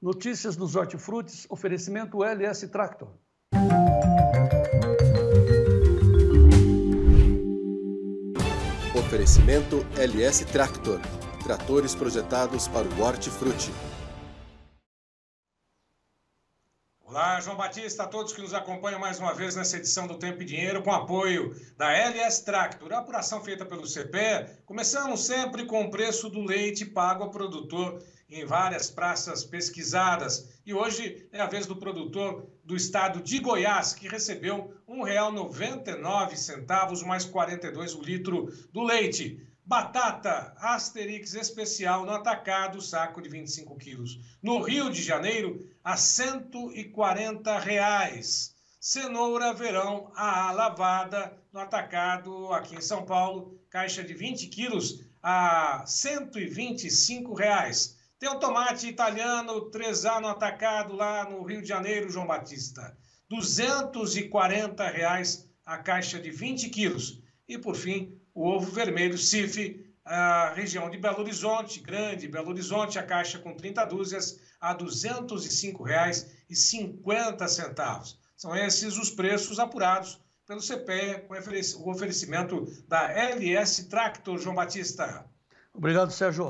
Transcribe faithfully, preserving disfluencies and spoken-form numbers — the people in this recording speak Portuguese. Notícias dos Hortifrútis, oferecimento L S Tractor. Oferecimento L S Tractor. Tratores projetados para o hortifruti. Olá, João Batista, a todos que nos acompanham mais uma vez nessa edição do Tempo e Dinheiro, com apoio da L S Tractor, a apuração feita pelo C P E A. Começamos sempre com o preço do leite pago ao produtor em várias praças pesquisadas. E hoje é a vez do produtor do estado de Goiás, que recebeu um real e noventa e nove centavos mais quarenta e dois centavos o litro do leite. Batata Asterix especial no atacado, saco de vinte e cinco quilos. No Rio de Janeiro, a cento e quarenta reais. Cenoura verão a lavada no atacado aqui em São Paulo, caixa de vinte quilos a cento e vinte e cinco reais. Tem o tomate italiano três A no atacado lá no Rio de Janeiro, João Batista, duzentos e quarenta reais a caixa de vinte quilos. E por fim, o ovo vermelho C I F, a região de Belo Horizonte, grande Belo Horizonte, a caixa com trinta dúzias, a duzentos e cinco reais e cinquenta centavos. São esses os preços apurados pelo C P E A, com o oferecimento da L S Tractor, João Batista. Obrigado, Sérgio.